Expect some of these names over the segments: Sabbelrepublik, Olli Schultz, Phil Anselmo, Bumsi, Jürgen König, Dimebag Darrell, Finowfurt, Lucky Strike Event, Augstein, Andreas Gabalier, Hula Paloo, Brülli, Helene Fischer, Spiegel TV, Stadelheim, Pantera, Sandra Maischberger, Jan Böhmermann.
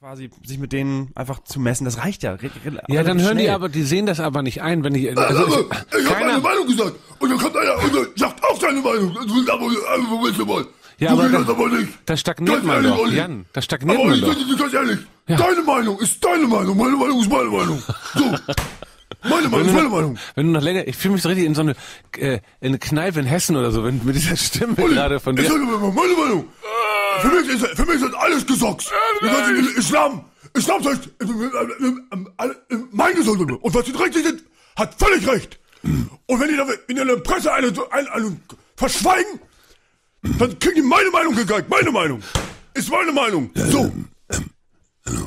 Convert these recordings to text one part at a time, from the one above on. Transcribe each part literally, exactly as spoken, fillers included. quasi sich mit denen einfach zu messen, das reicht ja. Ja, dann hören schnell. die aber, die sehen das aber nicht ein, wenn ich... Also ich, ich hab meine Meinung gesagt und dann kommt einer und sagt auch seine Meinung. Ja, aber das, aber nicht. das stagniert man ehrlich, doch, Jan. Das stagniert aber man doch. Aber ganz ehrlich, ja. deine Meinung ist deine Meinung, meine Meinung ist meine Meinung. So. Meine Meinung, meine Meinung. Wenn du noch länger, ich fühle mich so richtig in so eine, äh, in eine Kneipe in Hessen oder so, wenn mit dieser Stimme Olli, gerade von dir. Ich sage meine Meinung. Äh, für mich ist, für mich ist alles gesockt. Äh, Islam, Islam sagt, mein Gesundheit. Und was die richtig sind, hat völlig recht. Mhm. Und wenn die da in der Presse eine, eine, eine verschweigen, dann kriegen die meine Meinung gegeigt. Meine Meinung. Ist meine Meinung. So.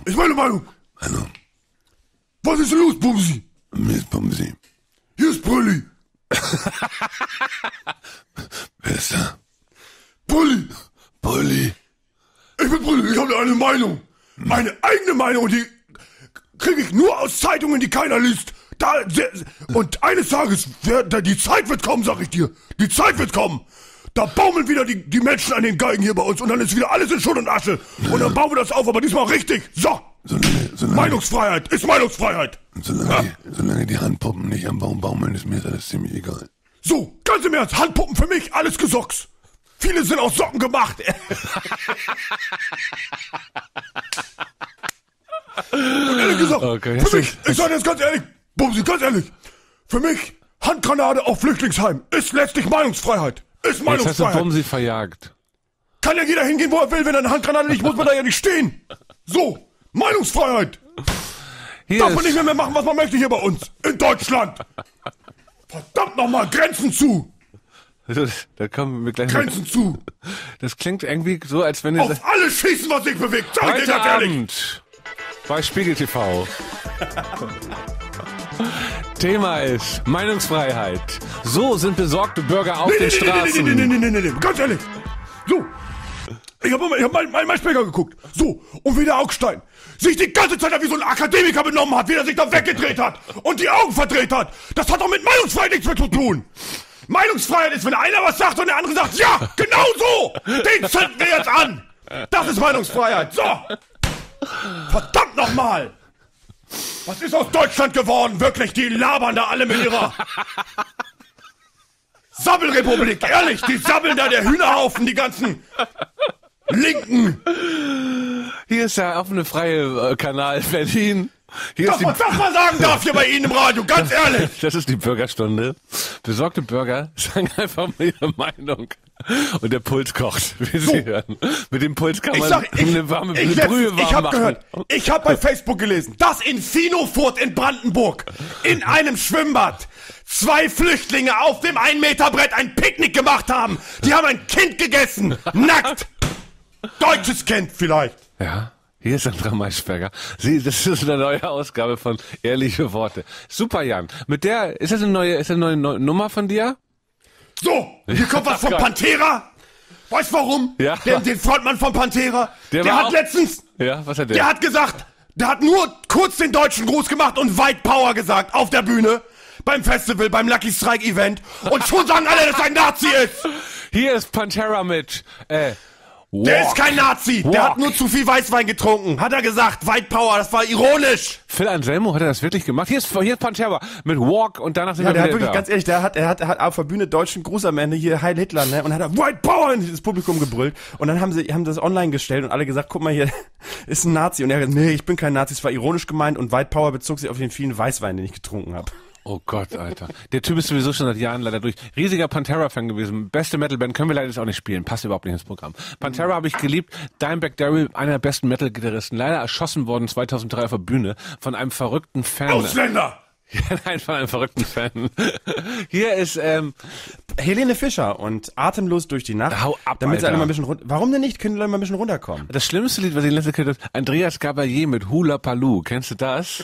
Ist meine Meinung. Was ist denn los, Bumsi? Mir ist Bumsi. Hier ist Brülli. Wer ist da? Brülli. Brülli. Ich bin Brülli. Ich habe eine Meinung. Meine eigene Meinung. Die kriege ich nur aus Zeitungen, die keiner liest. Da, und eines Tages, die Zeit wird kommen, sag ich dir. Die Zeit wird kommen. Da baumeln wieder die, die Menschen an den Geigen hier bei uns. Und dann ist wieder alles in Schutt und Asche. Und dann bauen wir das auf, aber diesmal richtig. So. Solange, solange Meinungsfreiheit ist Meinungsfreiheit. Solange, ja. die, solange die Handpuppen nicht am Baum baumeln, ist mir alles ziemlich egal. So, ganz im Ernst, Handpuppen für mich, alles gesocks. Viele sind aus Socken gemacht. Und ehrlich gesagt, okay, für mich, ich sage jetzt ganz ehrlich, Bumsi, ganz ehrlich, für mich, Handgranate auf Flüchtlingsheim ist letztlich Meinungsfreiheit. Ist Meinungsfreiheit. Jetzt hast du Bumsi verjagt. Kann ja jeder hingehen, wo er will, wenn er eine Handgranate liegt, muss man da ja nicht stehen. So. Meinungsfreiheit! Hier darf man nicht mehr, mehr machen, was man möchte hier bei uns. In Deutschland! Verdammt nochmal, Grenzen zu! Da kommen wir gleich Grenzen mit. zu! Das klingt irgendwie so, als wenn ihr... Auf alles schießen, was sich bewegt! Sag ich dir ganz ehrlich! Bei Spiegel T V. Thema ist Meinungsfreiheit. So sind besorgte Bürger auf nee, den nee, Straßen. Nee, nee, nee, nee, nee, nee, nee, nee, ganz ehrlich! So! Ich habe ich hab meinen mein Maischberger geguckt. So, und wie der Augstein sich die ganze Zeit wie so ein Akademiker benommen hat, wie er sich da weggedreht hat und die Augen verdreht hat. Das hat doch mit Meinungsfreiheit nichts mehr zu tun. Meinungsfreiheit ist, wenn einer was sagt und der andere sagt, ja, genau so, den zünden wir jetzt an. Das ist Meinungsfreiheit. So, verdammt nochmal. Was ist aus Deutschland geworden? Wirklich, die labern da alle mit ihrer... Sabbelrepublik, ehrlich, die sabbeln da der Hühnerhaufen, die ganzen Linken. Hier ist der offene freie Kanal Berlin. Hier Doch, ist die was das mal sagen darf hier bei Ihnen im Radio, ganz das, ehrlich. Das ist die Bürgerstunde. Besorgte Bürger sagen einfach mal ihre Meinung. Und der Puls kocht, wie so. Sie hören. Mit dem Puls kann ich man sag, ich, eine warme ich, eine Brühe warm ich hab machen. Gehört, ich habe bei Facebook gelesen, dass in Finowfurt in Brandenburg in einem Schwimmbad zwei Flüchtlinge auf dem Ein-Meter-Brett ein Picknick gemacht haben. Die haben ein Kind gegessen, nackt. Deutsches Kind vielleicht. Ja. Hier ist Sandra Maischberger. Sie, das ist eine neue Ausgabe von Ehrliche Worte. Super, Jan. Mit der, ist das eine neue, ist das eine neue Nummer von dir? So, hier kommt was von Pantera. Weißt warum? Ja. Den, den Frontmann von Pantera. Der, der hat auch, letztens, ja, was hat der? Der hat gesagt, der hat nur kurz den Deutschen groß gemacht und White Power gesagt auf der Bühne, beim Festival, beim Lucky Strike Event. Und schon sagen alle, dass er ein Nazi ist. Hier ist Pantera mit, äh, Walk. Der ist kein Nazi, Walk. Der hat nur zu viel Weißwein getrunken, hat er gesagt, White Power, das war ironisch. Phil Anselmo, hat er das wirklich gemacht? Hier ist, hier ist Pantera mit Walk und danach sind ja, wir der hat wirklich, da. Ganz ehrlich, der hat, er hat, er hat auf der Bühne deutschen Gruß am Ende, hier Heil Hitler, ne, und hat er White Power in das Publikum gebrüllt und dann haben sie, haben das online gestellt und alle gesagt, guck mal hier, ist ein Nazi und er hat gesagt, nee, ich bin kein Nazi, es war ironisch gemeint und White Power bezog sich auf den vielen Weißwein, den ich getrunken habe. Oh Gott, Alter. Der Typ ist sowieso schon seit Jahren leider durch. Riesiger Pantera-Fan gewesen. Beste Metalband können wir leider jetzt auch nicht spielen. Passt überhaupt nicht ins Programm. Pantera habe ich geliebt. Dimebag Darrell, einer der besten Metal-Gitarristen. Leider erschossen worden zweitausenddrei auf der Bühne von einem verrückten Fan. Ausländer! Ja, nein, von einem verrückten Fan. Hier ist ähm, Helene Fischer und Atemlos durch die Nacht. Hau ab, damit sie alle mal ein bisschen runter. Warum denn nicht? Können die Leute mal ein bisschen runterkommen? Das schlimmste Lied, was ich in letzter Zeit gehört habe, Andreas Gabalier mit Hula Paloo. Kennst du das?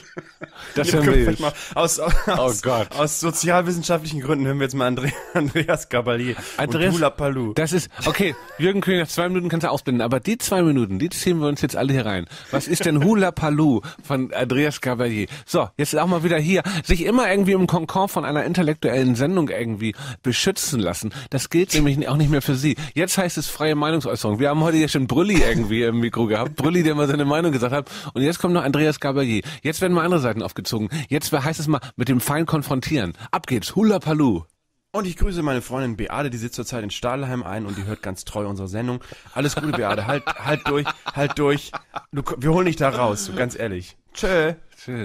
Das hören wir jetzt. Mal aus, aus, oh Gott. Aus sozialwissenschaftlichen Gründen hören wir jetzt mal Andre, Andreas Gabalier Andreas, und Hula Paloo. Das ist, okay, Jürgen König, nach zwei Minuten kannst du ausblenden, aber die zwei Minuten, die ziehen wir uns jetzt alle hier rein. Was ist denn Hula Paloo von Andreas Gabalier? So, jetzt auch mal wieder hier. sich immer irgendwie im Konkord von einer intellektuellen Sendung irgendwie beschützen lassen. Das gilt nämlich auch nicht mehr für Sie. Jetzt heißt es freie Meinungsäußerung. Wir haben heute ja schon Brülli irgendwie im Mikro gehabt. Brülli, der mal seine Meinung gesagt hat. Und jetzt kommt noch Andreas Gabalier. Jetzt werden mal andere Seiten aufgezogen. Jetzt heißt es mal mit dem Feind konfrontieren. Ab geht's. Hula Palu. Und ich grüße meine Freundin Beate, die sitzt zurzeit in Stadelheim ein und die hört ganz treu unsere Sendung. Alles Gute, Beate, halt, halt durch, halt durch. Du, wir holen dich da raus, so ganz ehrlich. Tschö. Tschö.